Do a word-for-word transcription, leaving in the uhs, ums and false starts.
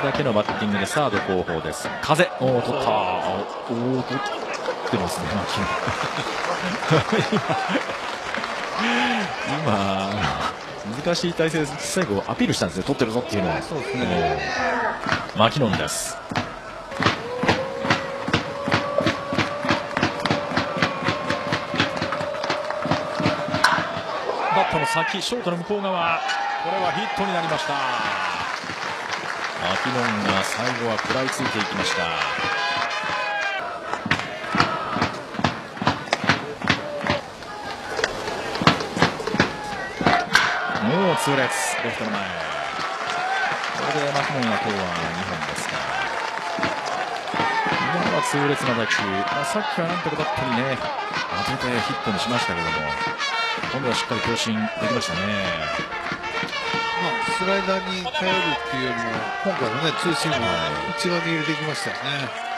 ただけのバッティングでサード後方です。風、おお、取った、おお、取ってますね、今、難しい体勢で最後、アピールしたんですよ、取ってるぞっていうのは。そうですね、マキノンです。バットの先、ショートの向こう側、これはヒットになりました。マキノンが最後は食らいついていきました。もう痛烈、レフトの前。これでマキノンが今日はにほんですか。今のは痛烈な打球、まあ、さっきはなんとかバットにね当ててヒットにしましたけども、今度はしっかり強振できましたね。スライダーに頼るっていうよりも、今回はね、ツーシームが内側に入れてきましたよね。